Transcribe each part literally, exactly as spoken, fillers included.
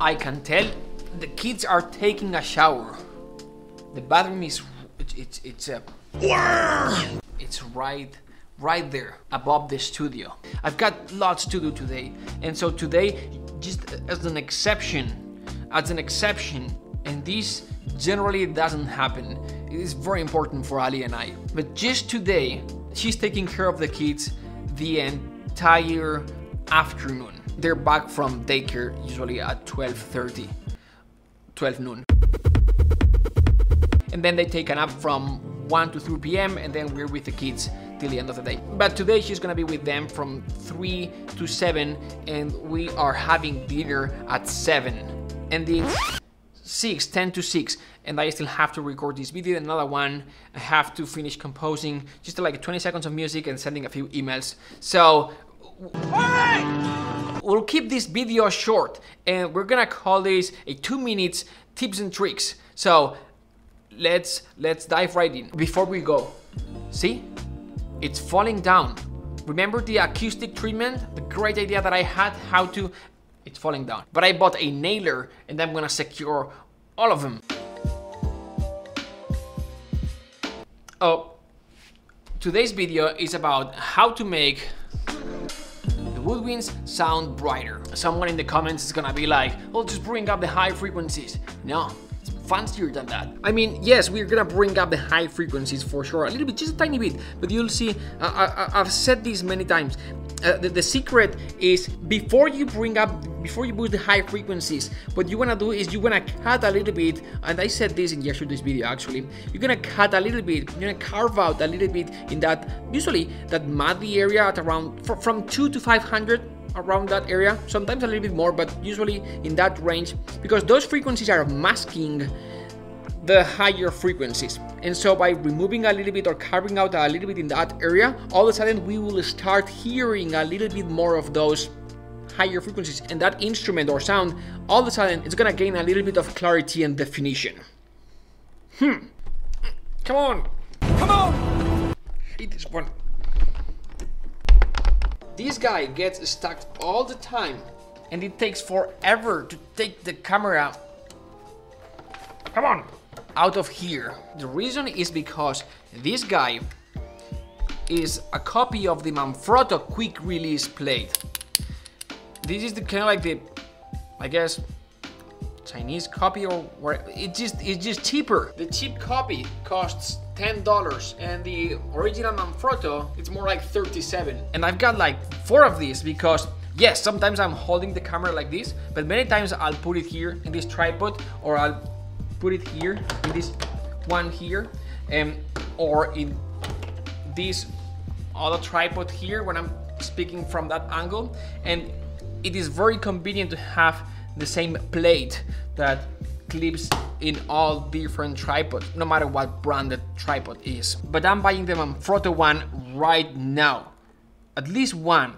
I can tell the kids are taking a shower. The bathroom is it's it's, it's a it's right right there above the studio. I've got lots to do today, and so today, just as an exception, as an exception, and this generally doesn't happen. It is very important for Ali and I. But just today, she's taking care of the kids the entire afternoon. They're back from daycare usually at twelve thirty, twelve noon. And then they take a nap from one to three p m and then we're with the kids till the end of the day. But today she's gonna be with them from three to seven and we are having dinner at seven. And the six, ten to six, and I still have to record this video, another one. I have to finish composing just like twenty seconds of music and sending a few emails. So, alright! We'll keep this video short and we're gonna call this a two minutes tips and tricks. So, let's, let's dive right in. Before we go, see? It's falling down. Remember the acoustic treatment? The great idea that I had how to It's falling down. But I bought a nailer and I'm gonna secure all of them. Oh, today's video is about how to make the woodwinds sound brighter. Someone in the comments is gonna be like, "Oh, just bring up the high frequencies." No, it's fancier than that. I mean, yes, we're gonna bring up the high frequencies for sure, a little bit, just a tiny bit, but you'll see, uh, I, I've said this many times. Uh, the, the secret is before you bring up, before you boost the high frequencies, what you wanna do is you wanna cut a little bit, and I said this in yesterday's video actually, you're gonna cut a little bit, you're gonna carve out a little bit in that, usually that muddy area at around, fr from two to five hundred, around that area, sometimes a little bit more, but usually in that range, because those frequencies are masking the higher frequencies. And so by removing a little bit or carving out a little bit in that area, all of a sudden we will start hearing a little bit more of those higher frequencies, and that instrument or sound, all of a sudden it's gonna gain a little bit of clarity and definition. Hmm. Come on. Come on. I hate this one. This guy gets stuck all the time and it takes forever to take the camera. Come on. Out of here. The reason is because this guy is a copy of the Manfrotto quick release plate. This is the kind of like the, I guess, Chinese copy or where it's just it's just cheaper. The cheap copy costs ten dollars and the original Manfrotto, it's more like thirty-seven. And I've got like four of these because yes, sometimes I'm holding the camera like this, but many times I'll put it here in this tripod or I'll put it here, in this one here, um, or in this other tripod here when I'm speaking from that angle. And it is very convenient to have the same plate that clips in all different tripods, no matter what brand the tripod is. But I'm buying the Manfrotto one right now. At least one,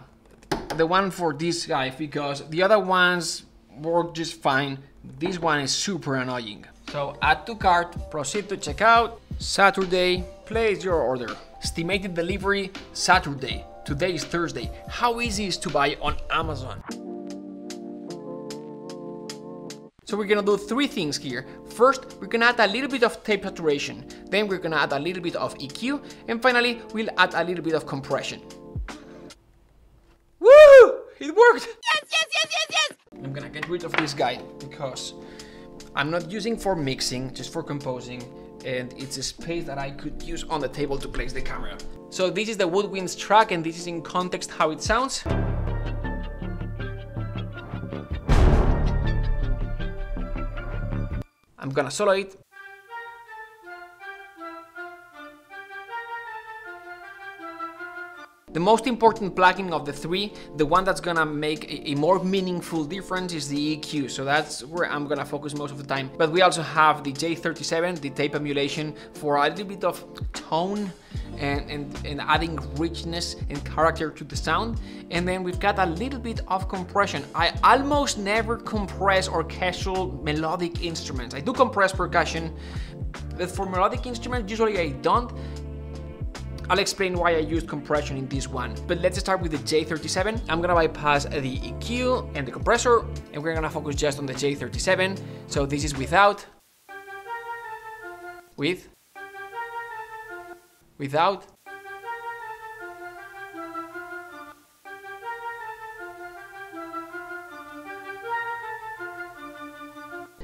the one for this guy, because the other ones work just fine. This one is super annoying. So add to cart, proceed to checkout. Saturday, place your order. Estimated delivery, Saturday. Today is Thursday. How easy is to buy on Amazon? So we're gonna do three things here. First, we're gonna add a little bit of tape saturation. Then we're gonna add a little bit of E Q. And finally, we'll add a little bit of compression. Woo! It worked! Yes, yes, yes, yes, yes! I'm gonna get rid of this guy because I'm not using for mixing, just for composing, and it's a space that I could use on the table to place the camera. So this is the woodwinds track, and this is in context how it sounds. I'm gonna solo it. The most important plugin of the three, the one that's gonna make a, a more meaningful difference is the E Q, so that's where I'm gonna focus most of the time. But we also have the J thirty-seven, the tape emulation, for a little bit of tone and, and, and adding richness and character to the sound. And then we've got a little bit of compression. I almost never compress orchestral melodic instruments. I do compress percussion, but for melodic instruments, usually I don't. I'll explain why I used compression in this one, but let's start with the J thirty-seven. I'm gonna bypass the E Q and the compressor, and we're gonna focus just on the J thirty-seven. So this is without, with, without,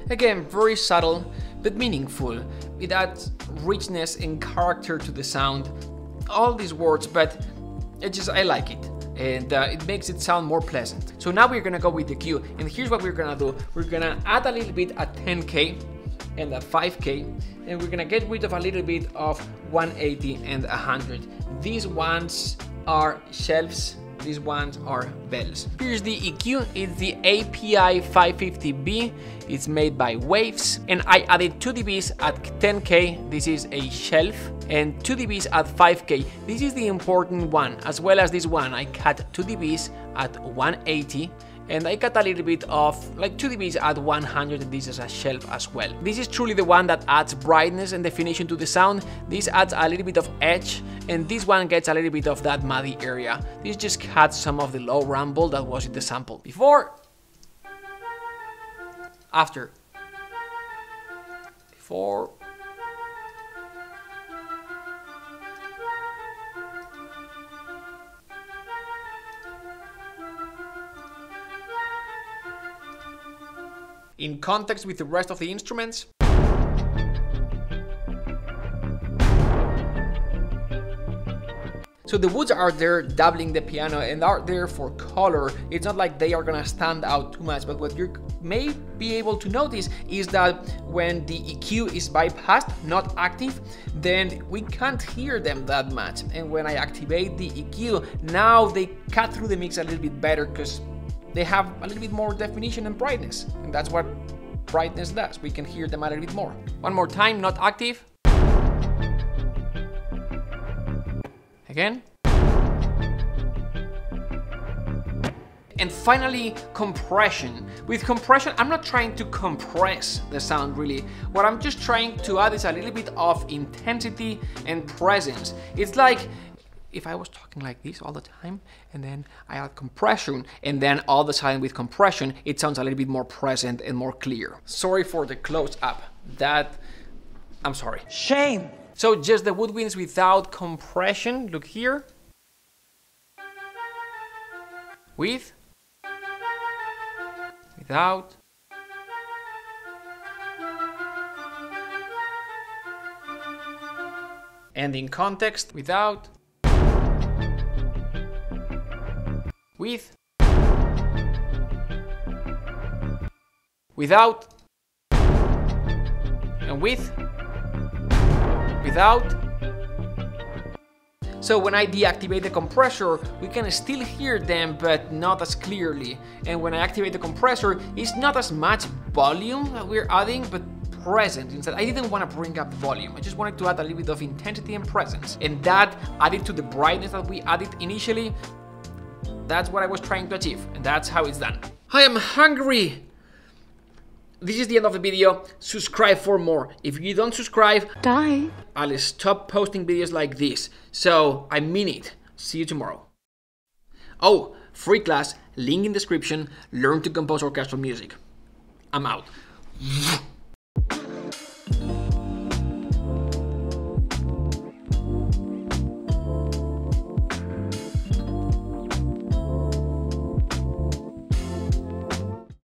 again, very subtle, but meaningful. It adds richness and character to the sound. All these words, but it just, I like it. And uh, it makes it sound more pleasant. So now we're gonna go with the E Q, and here's what we're gonna do. We're gonna add a little bit at ten K and a five K, and we're gonna get rid of a little bit of one eighty and one hundred. These ones are shelves. These ones are bells. Here's the E Q, it's the A P I five fifty B, it's made by Waves, and I added two decibels at ten K, this is a shelf, and two decibels at five K, this is the important one, as well as this one. I cut two decibels at one eighty, and I cut a little bit of, like, two decibels at one hundred, and this is a shelf as well. This is truly the one that adds brightness and definition to the sound. This adds a little bit of edge, and this one gets a little bit of that muddy area. This just cuts some of the low rumble that was in the sample. Before, after, before, in context with the rest of the instruments. So the woods are there doubling the piano and are there for color. It's not like they are gonna stand out too much, but what you may be able to notice is that when the E Q is bypassed, not active, then we can't hear them that much. And when I activate the E Q, now they cut through the mix a little bit better because they have a little bit more definition and brightness. And that's what brightness does. We can hear them a little bit more. One more time, not active. Again. And finally, compression. With compression, I'm not trying to compress the sound really. What I'm just trying to add is a little bit of intensity and presence. It's like, if I was talking like this all the time, and then I add compression, and then all of a sudden with compression, it sounds a little bit more present and more clear. Sorry for the close up. That, I'm sorry. Shame. So just the woodwinds without compression, look here. With, without. And in context, without. With, without, and with, without. So when I deactivate the compressor, we can still hear them, but not as clearly. And when I activate the compressor, it's not as much volume that we're adding, but present. Instead, I didn't want to bring up volume. I just wanted to add a little bit of intensity and presence. And that, added to the brightness that we added initially, that's what I was trying to achieve, and that's how it's done. I am hungry! This is the end of the video. Subscribe for more. If you don't subscribe, die. I'll stop posting videos like this. So, I mean it. See you tomorrow. Oh, free class, link in description, learn to compose orchestral music. I'm out.